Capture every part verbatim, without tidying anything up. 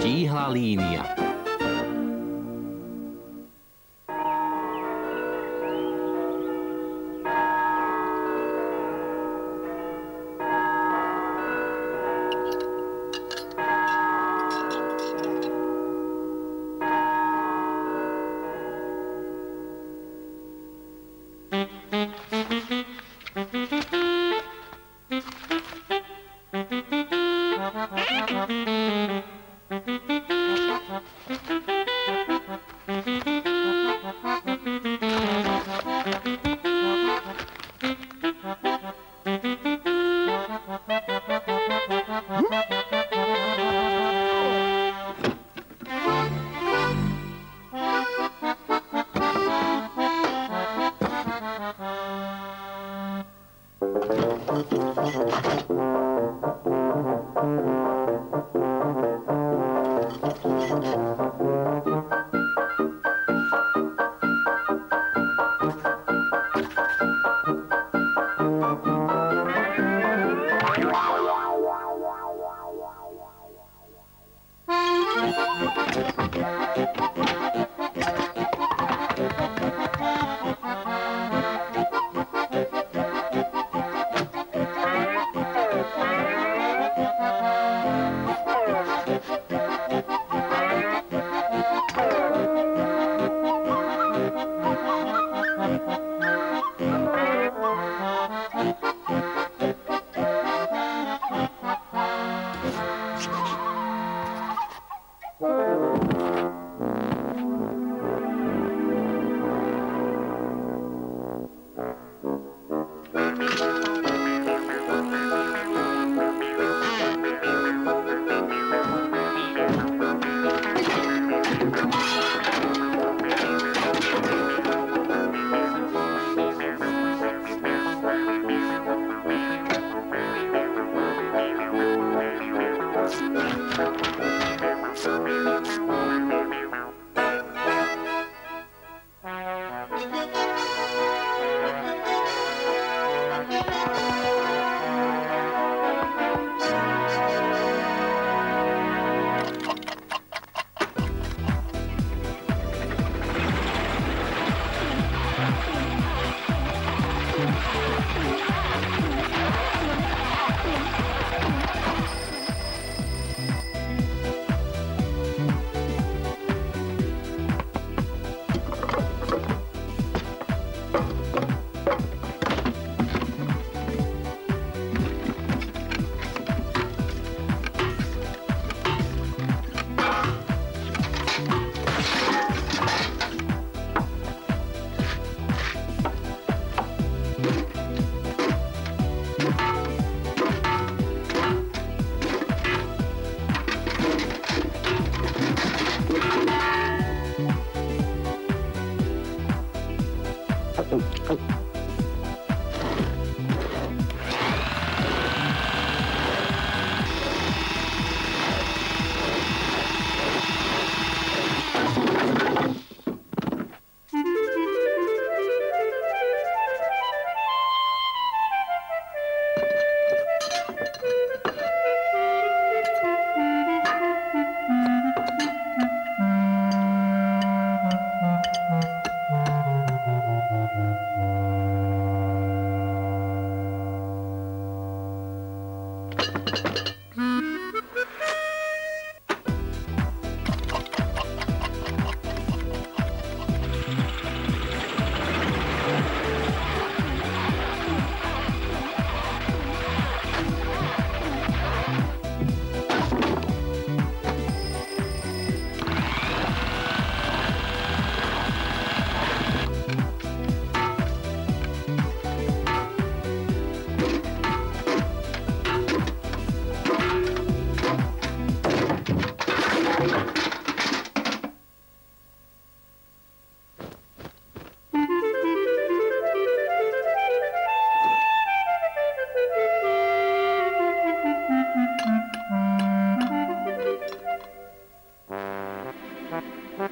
Štíhla línia.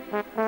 Thank you.